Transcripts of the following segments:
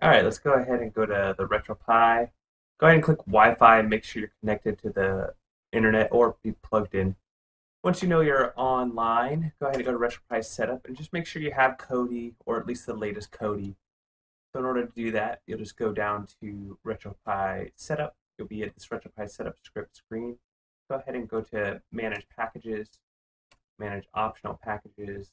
Alright, let's go ahead and go to the RetroPie. Go ahead and click Wi-Fi and make sure you're connected to the internet or be plugged in. Once you know you're online, go ahead and go to RetroPie Setup and just make sure you have Kodi or at least the latest Kodi. So in order to do that, you'll just go down to RetroPie Setup. You'll be at this RetroPie Setup script screen. Go ahead and go to Manage Packages, Manage Optional Packages.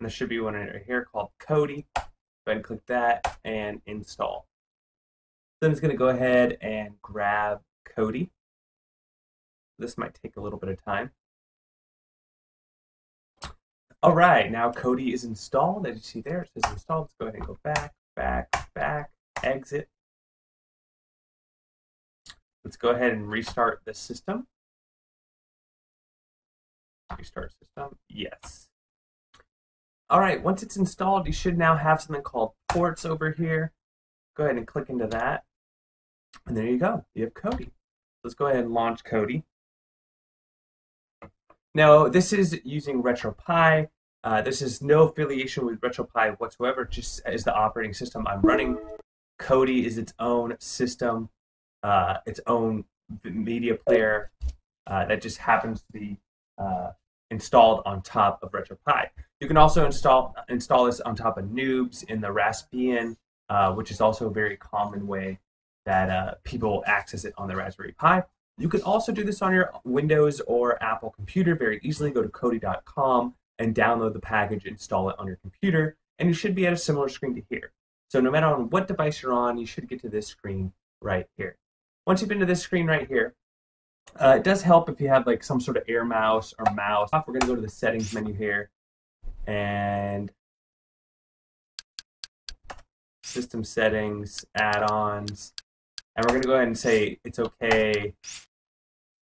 And there should be one right here called Kodi. Go ahead and click that and install. Then it's going to go ahead and grab Kodi. This might take a little bit of time. All right, now Kodi is installed. As you see there, it says installed. Let's go ahead and go back, back, back, exit. Let's go ahead and restart the system. Restart system, yes. All right, once it's installed, you should now have something called ports over here. Go ahead and click into that. And there you go, you have Kodi. Let's go ahead and launch Kodi. Now, this is using RetroPie. This is no affiliation with RetroPie whatsoever, just as the operating system I'm running. Kodi is its own system, its own media player that just happens to be installed on top of RetroPie. You can also install this on top of Noobs in the Raspbian, which is also a very common way that people access it on the Raspberry Pi. You can also do this on your Windows or Apple computer very easily. Go to kodi.com and download the package, install it on your computer, and you should be at a similar screen to here. So no matter on what device you're on, you should get to this screen right here. Once you've been to this screen right here, it does help if you have like some sort of air mouse or mouse. We're going to go to the settings menu here and system settings, add-ons, and we're going to go ahead and say it's okay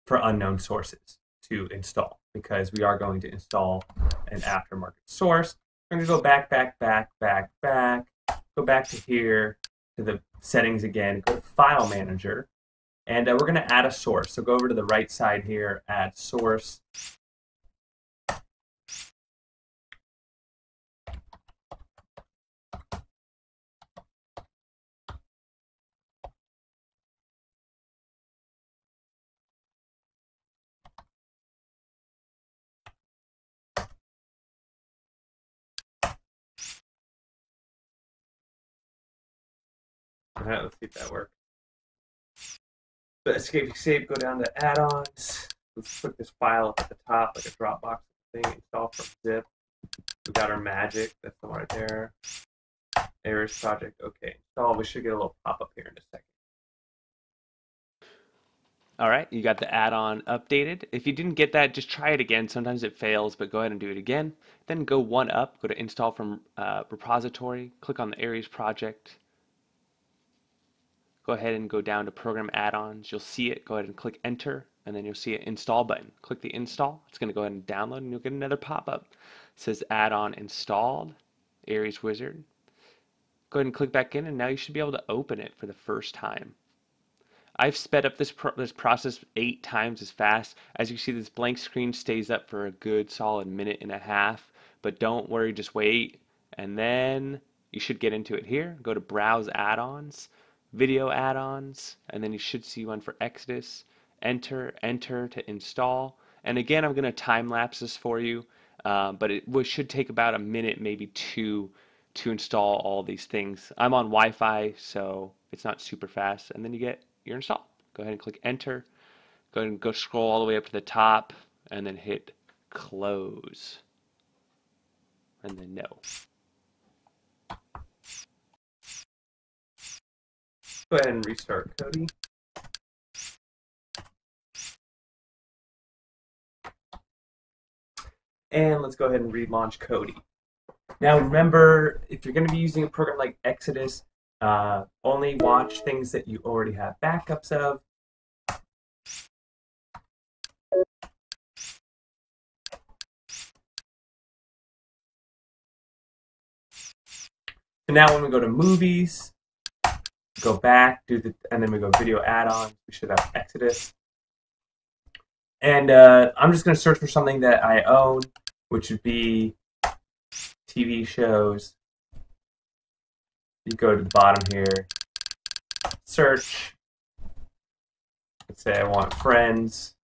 for unknown sources to install because we are going to install an aftermarket source. We're going to go back, back, back, back, back, go back to here to the settings again, go to File Manager, and we're going to add a source. So go over to the right side here, add source. All right, let's see if that works. So escape, save, go down to add-ons. Let's put this file up at the top, like a Dropbox thing, install from zip. We got our magic, that's the one right there. Ares project, okay. Install, we should get a little pop-up here in a second. All right, you got the add-on updated. If you didn't get that, just try it again. Sometimes it fails, but go ahead and do it again. Then go one up, go to install from repository, click on the Ares project. Go ahead and go down to Program Add-ons. You'll see it. Go ahead and click Enter, and then you'll see an Install button. Click the Install. It's going to go ahead and download, and you'll get another pop-up. It says Add-on Installed, Ares Wizard. Go ahead and click back in, and now you should be able to open it for the first time. I've sped up this process 8 times as fast. As you see, this blank screen stays up for a good solid 1.5 minutes, but don't worry, just wait, and then you should get into it here. Go to Browse Add-ons. Video add-ons, and then you should see one for Exodus. Enter to install. And again, I'm going to time lapse this for you, but it should take about 1 minute, maybe 2, to install all these things. I'm on Wi-Fi, so it's not super fast. And then you get your install. Go ahead and click Enter. Go ahead and go scroll all the way up to the top, and then hit Close, and then No. Go ahead and restart Kodi. And let's go ahead and relaunch Kodi. Now remember, if you're going to be using a program like Exodus, only watch things that you already have backups of. So now when we go to Movies, go back, and then we go Video Add-ons. We should have Exodus. And I'm just going to search for something that I own, which would be TV shows, you go to the bottom here, search, let's say I want Friends.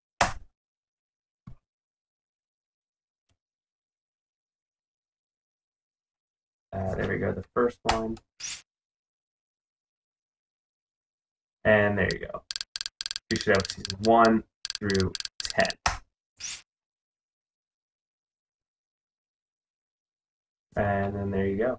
There we go, the first one. And there you go. You should have season 1 through 10. And then there you go.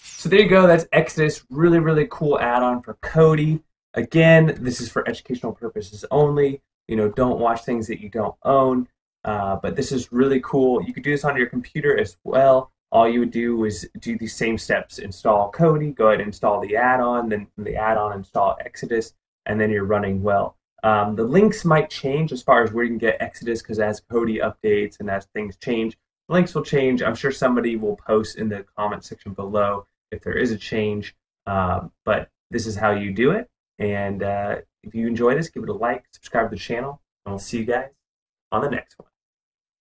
So there you go, that's Exodus. Really, really cool add-on for Kodi. Again, this is for educational purposes only. You know, don't watch things that you don't own. But this is really cool. You could do this on your computer as well. All you would do is do the same steps. Install Kodi, go ahead and install the add-on, then from the add-on install Exodus, and then you're running well. The links might change as far as where you can get Exodus, because as Kodi updates and as things change, links will change. I'm sure somebody will post in the comment section below if there is a change, but this is how you do it. And if you enjoy this, give it a like, subscribe to the channel, and we'll see you guys on the next one.